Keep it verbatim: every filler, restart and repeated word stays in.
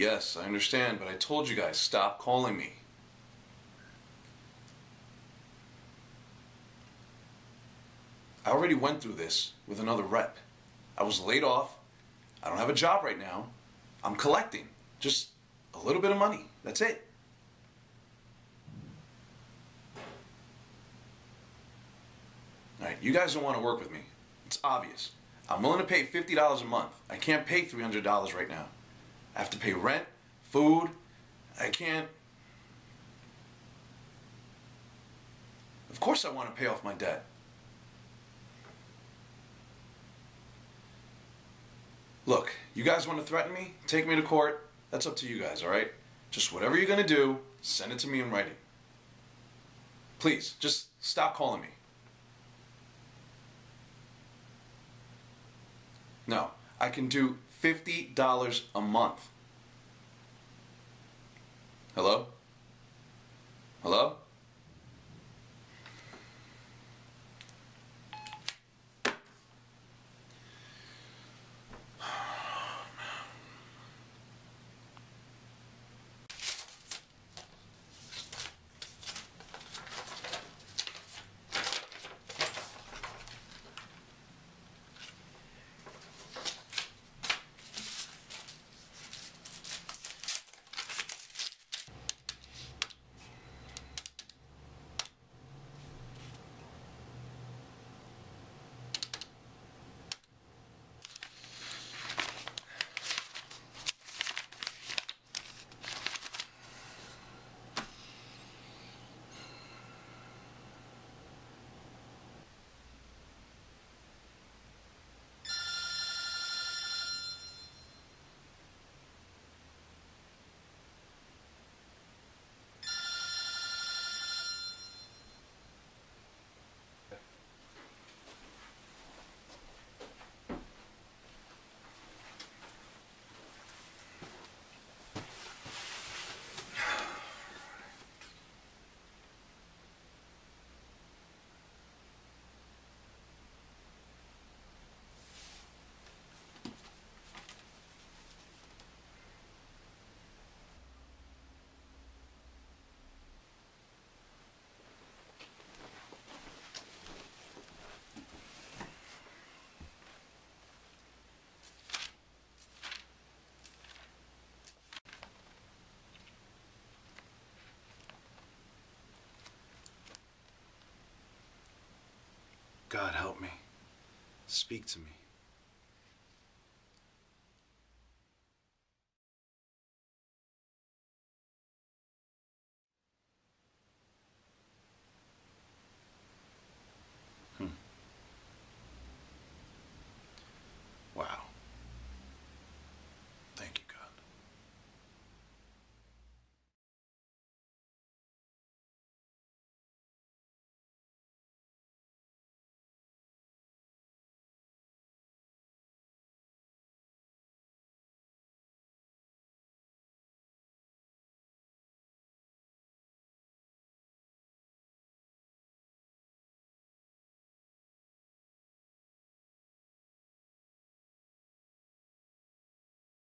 Yes, I understand, but I told you guys, stop calling me. I already went through this with another rep. I was laid off. I don't have a job right now. I'm collecting just a little bit of money. That's it. All right, you guys don't want to work with me. It's obvious. I'm willing to pay fifty dollars a month. I can't pay three hundred dollars right now. I have to pay rent, food. I can't. Of course I want to pay off my debt. Look, you guys want to threaten me, take me to court, that's up to you guys, all right? Just whatever you're going to do, send it to me in writing. Please, just stop calling me. No, I can do fifty dollars a month. Hello? Hello? God help me. Speak to me.